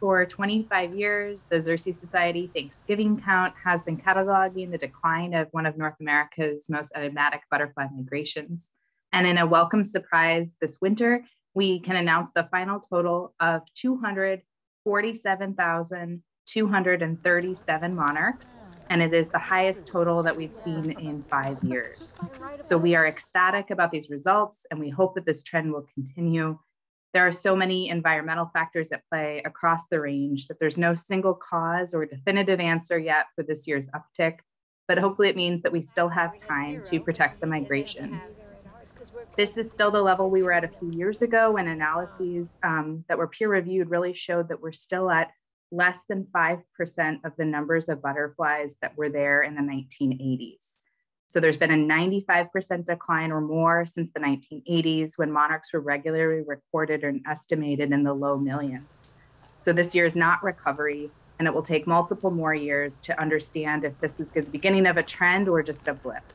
For 25 years, the Xerces Society Thanksgiving Count has been cataloging the decline of one of North America's most enigmatic butterfly migrations. And in a welcome surprise this winter, we can announce the final total of 247,237 monarchs, and it is the highest total that we've seen in 5 years. So we are ecstatic about these results, and we hope that this trend will continue. There are so many environmental factors at play across the range that there's no single cause or definitive answer yet for this year's uptick, but hopefully it means that we still have time to protect the migration. This is still the level we were at a few years ago when analyses that were peer-reviewed really showed that we're still at less than 5% of the numbers of butterflies that were there in the 1980s. So there's been a 95% decline or more since the 1980s, when monarchs were regularly recorded and estimated in the low millions. So this year is not recovery, and it will take multiple more years to understand if this is the beginning of a trend or just a blip.